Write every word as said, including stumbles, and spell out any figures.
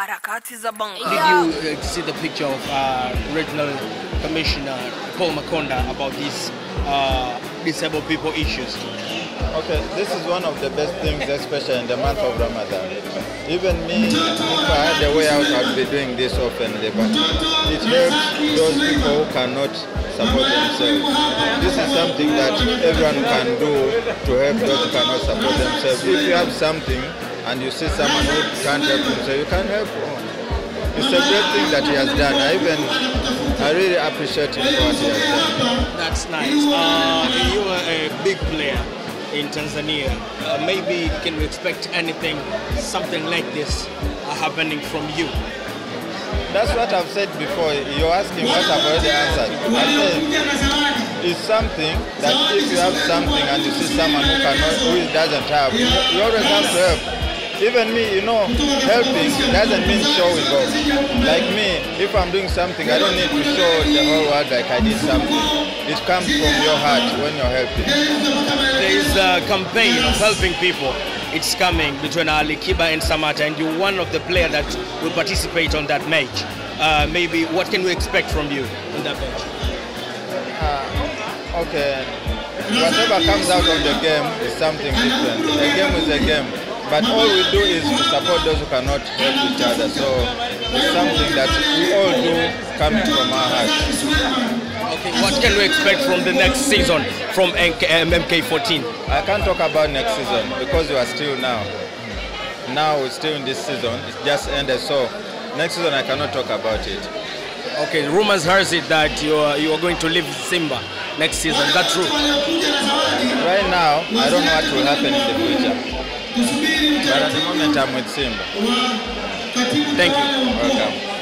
harakati za Bongo. Did you uh, see the picture of uh, Regional Commissioner Paul Makonda about these uh, disabled people issues? Okay, this is one of the best things, especially in the month of Ramadan. Even me, if I had a way out, I'd be doing this openly, but it helps those people who cannot support themselves. This is something that everyone can do to help those who cannot support themselves. If you have something and you see someone who can't help himself, you can help him. It's a great thing that he has done. I even, I really appreciate him for what he has done. That's nice. Uh, you are a big player in Tanzania. Uh, maybe can we expect anything, something like this uh, happening from you? That's what I've said before. You're asking what I've already answered. I said it's something that if you have something and you see someone who cannot, who doesn't have, you always have to help. Even me, you know, helping doesn't mean showing off. Like me, if I'm doing something, I don't need to show the whole world like I did something. It comes from your heart when you're helping. There is a campaign of helping people. It's coming between Ali Kiba and Samata, and you're one of the players that will participate on that match. Uh, maybe what can we expect from you on that match? Uh, okay. Whatever comes out of the game is something different. A game is a game. But all we do is to support those who cannot help each other. So it's something that we all do coming from our hearts. Okay, what can we expect from the next season from M K fourteen? I can't talk about next season because we are still now. Now we're still in this season. It just ended. So next season I cannot talk about it. Okay, rumors has it that you are, you are going to leave Simba next season. Is that true? Right now, I don't know what will happen in the future. But at the moment I'm with Simba. Thank you. Welcome.